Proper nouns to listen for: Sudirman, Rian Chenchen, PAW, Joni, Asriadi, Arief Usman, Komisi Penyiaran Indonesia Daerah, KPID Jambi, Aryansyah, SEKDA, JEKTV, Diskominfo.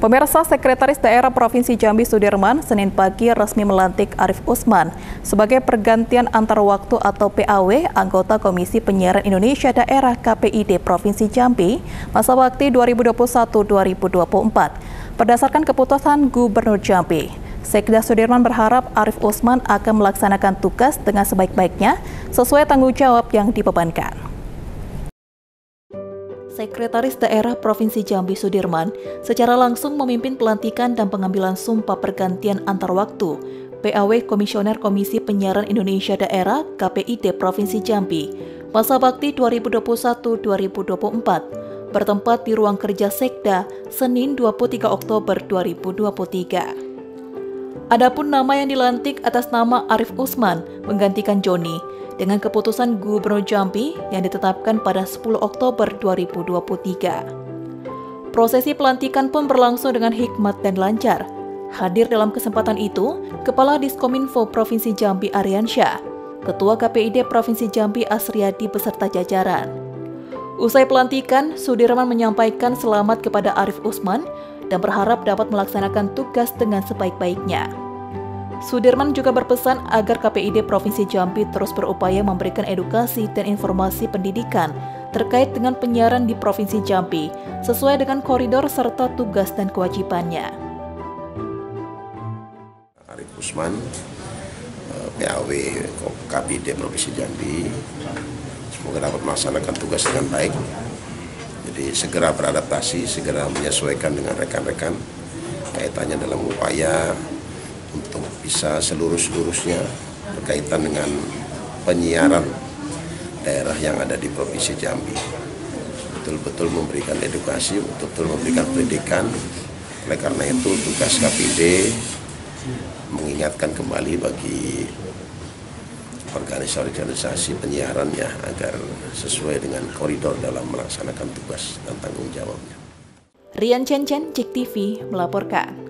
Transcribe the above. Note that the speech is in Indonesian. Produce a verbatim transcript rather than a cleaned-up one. Pemirsa, Sekretaris Daerah Provinsi Jambi Sudirman Senin pagi resmi melantik Arief Usman sebagai pergantian antar waktu atau P A W anggota Komisi Penyiaran Indonesia Daerah K P I D Provinsi Jambi masa bakti dua ribu dua puluh satu dua ribu dua puluh empat. Berdasarkan keputusan Gubernur Jambi, Sekda Sudirman berharap Arief Usman akan melaksanakan tugas dengan sebaik-baiknya sesuai tanggung jawab yang dibebankan. Sekretaris Daerah Provinsi Jambi Sudirman secara langsung memimpin pelantikan dan pengambilan sumpah pergantian antar waktu P A W Komisioner Komisi Penyiaran Indonesia Daerah K P I D Provinsi Jambi masa bakti dua ribu dua puluh satu dua ribu dua puluh empat bertempat di ruang kerja Sekda Senin dua puluh tiga Oktober dua ribu dua puluh tiga. Adapun nama yang dilantik atas nama Arief Usman menggantikan Joni dengan keputusan Gubernur Jambi yang ditetapkan pada sepuluh Oktober dua ribu dua puluh tiga. Prosesi pelantikan pun berlangsung dengan hikmat dan lancar. Hadir dalam kesempatan itu, Kepala Diskominfo Provinsi Jambi Aryansyah, Ketua K P I D Provinsi Jambi Asriadi beserta jajaran. Usai pelantikan, Sudirman menyampaikan selamat kepada Arief Usman dan berharap dapat melaksanakan tugas dengan sebaik-baiknya. Sudirman juga berpesan agar K P I D Provinsi Jambi terus berupaya memberikan edukasi dan informasi pendidikan terkait dengan penyiaran di Provinsi Jambi sesuai dengan koridor serta tugas dan kewajibannya. Arief Usman, P A W K P I D Provinsi Jambi, semoga dapat melaksanakan tugas dengan baik. Jadi segera beradaptasi, segera menyesuaikan dengan rekan-rekan kaitannya dalam upaya untuk bisa seluruh-seluruhnya berkaitan dengan penyiaran daerah yang ada di Provinsi Jambi. Betul-betul memberikan edukasi, betul-betul memberikan pendidikan. Oleh karena itu tugas K P I D mengingatkan kembali bagi organisasi-organisasi penyiaran ya agar sesuai dengan koridor dalam melaksanakan tugas dan tanggung jawabnya. Rian Chenchen, J E K T V melaporkan.